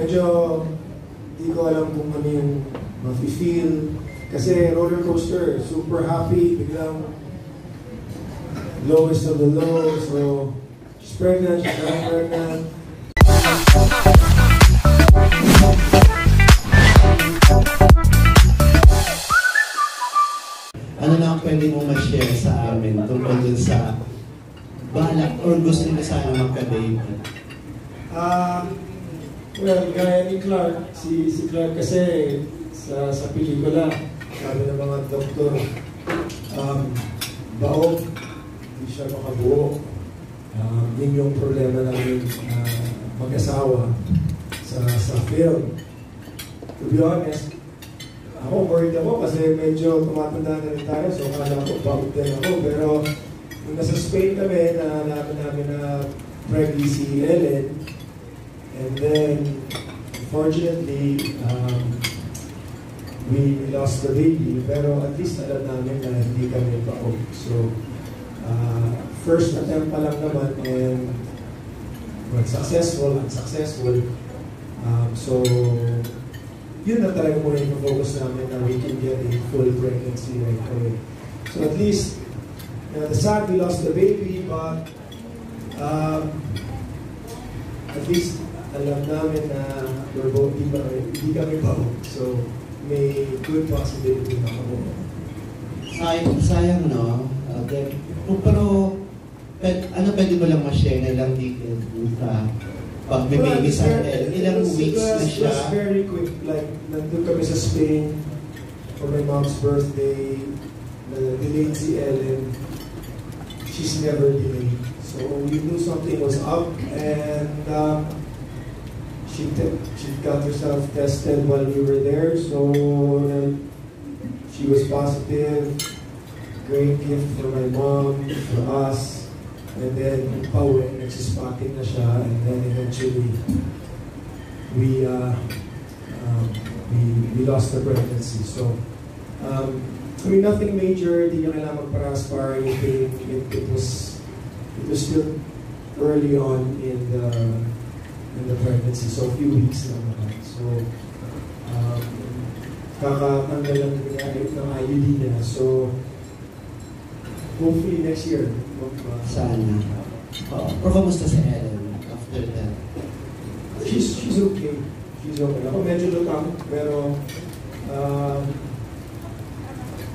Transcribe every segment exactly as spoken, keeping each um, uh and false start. medyo hindi ko alam kung ano yung mafe-feel. Kasi roller coaster, super happy, biglang lowest of the low. So, she's pregnant, she's not pregnant. Ano na ang pwede mo ma-share sa amin tungkol dun sa balak or gusto nila sana magka-baby? Ah, well, gaya ni Clark, si, si Clark kasi sa, sa pelikula, sabi ng mga doktor, um, baog, hindi siya makabuo. Um, yun yung problema namin uh, mag-asawa sa, sa film. To be honest, ako worried ako kasi medyo tumatanda na rin tayo, so kala ko baog din ako. Pero nung nasa Spain kami, nahanapan namin na pregnant si Ellen. And then, unfortunately, um, we lost the baby, pero at least alam namin na hindi kami baog. So, uh, first attempt pa lang naman and successful, unsuccessful. Um, so, yun na talaga muna yung focus namin na we can get a full pregnancy right away. So at least, you know, the sad we lost the baby, but um, at least alam namin na we're both hindi kami baog. So, may good possibility na ako. Sayang, sayang no? Okay. Pero, pet, ano pwede mo lang ma-share na ilang details sa pag may baby sa hotel? Ilang weeks na siya? It was very quick. Like, nandun kami sa Spain for my mom's birthday. Na-delayed si Ellen. She's never delayed. So, we knew something was up and um, She, she got herself tested while we were there, so she was positive. Great gift for my mom, for us, and then pauwi, nagsispakin na siya, and then eventually we uh, um, we, we lost the pregnancy. So um, I mean, nothing major. Di na kailangan magparaspar anything. It, it was it was still early on in the. in the pregnancy, so a few weeks lang naman. So, um, kakatanggal lang ginagayot ng I U D niya. So, hopefully next year. Sana. Uh, Pero kamusta si Ellen after that? She's, she's okay. She's okay. Ako medyo lutang, pero um,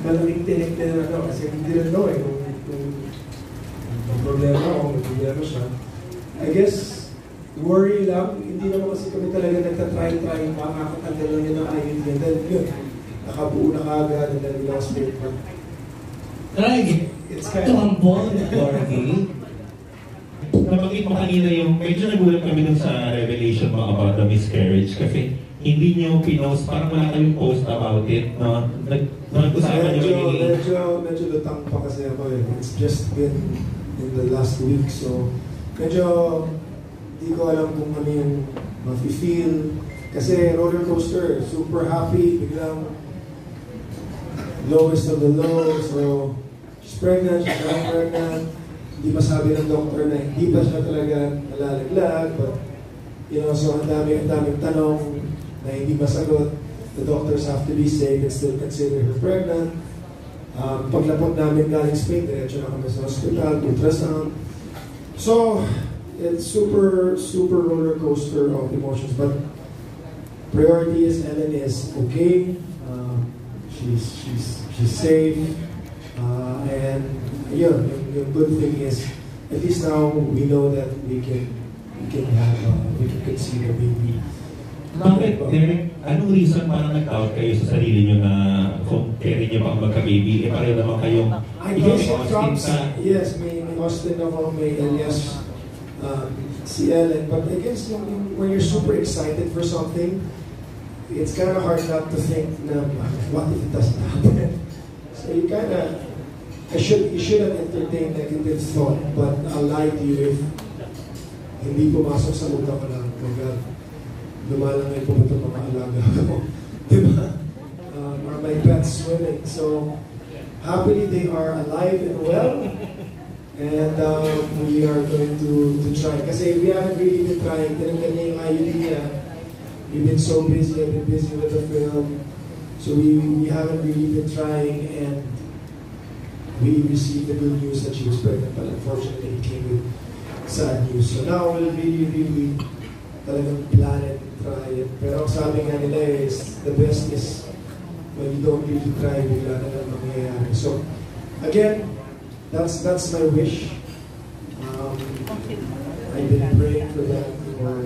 malaming tinik-tinik na ako kasi hindi rin daw eh kung, kung, kung problema o problema siya. I guess, worry lang, hindi naman kasi kami talaga nagtatry-try, makakatanggal lang yun ang I U D and then yun, nakabuo na kagad and then we lost weight. Try! It's kind of... Tumbol! Corky! Nabanggit mo kanina yung, medyo nagulat kami dun sa revelation mo about the miscarriage kasi hindi niyo pinost, parang wala kayong post about it, no? Nag-usapan niyo yung... Medyo, medyo lutang pa kasi ako eh. It's just been in the last week, so medyo... Hindi ko alam kung ano yung mafe-feel. Kasi roller coaster, super happy, biglang lowest of the low. So, she's pregnant, she's not pregnant. Hindi pa sabi ng doktor na hindi pa siya talaga nalalaglag. But, you know, so ang dami, ang daming tanong na hindi masagot. The doctors have to be safe and still consider her pregnant. Um, paglapot namin galing Spain, diretso na kami sa hospital, ultrasound. So, it's super, super roller coaster of emotions, but priority is Ellen is okay. Uh, she's she's she's safe, uh, and yeah, the good thing is at least now we know that we can we can have uh, we can conceive a baby. Bakit, Derek? Anong reason parang nag-doubt kayo sa sarili nyo na kung carry nyo pa ang magka-baby? E pareho naman kayong ikaw-Austin sa... Yes, may Austin ako, may Elias. Um, si Ellen, but I guess when, when you're super excited for something, it's kind of hard not to think, na, what if it doesn't happen? So you kind of, I should, you should have entertained negative thought, but I'll lie to you if hindi pumasok sa utak ko lang, oh God, lumalangay po ito mga alaga ko, diba? Um, or my pets swimming, so happily they are alive and well. And um, we are going to, to try. Kasi we haven't really been trying. Tinanggal niya yung I U D niya. We've been so busy, I've been busy with the film, so we, we haven't really been trying, and we received the good news that she was pregnant, but unfortunately it came with sad news. So now we'll really, really talagang plan it, try it. Pero sabi nga nila is, the best is when you don't really try, bigla na lang mangyayari. So, again, that's that's my wish. Um, I've been praying for that for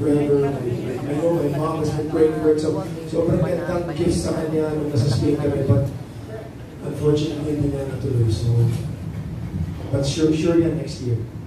forever. I know my mom has been praying for it, so sobrang gandang gift sa kanya nung nasa Spain kami, but unfortunately, hindi na natuloy. So, but sure, sure yan next year.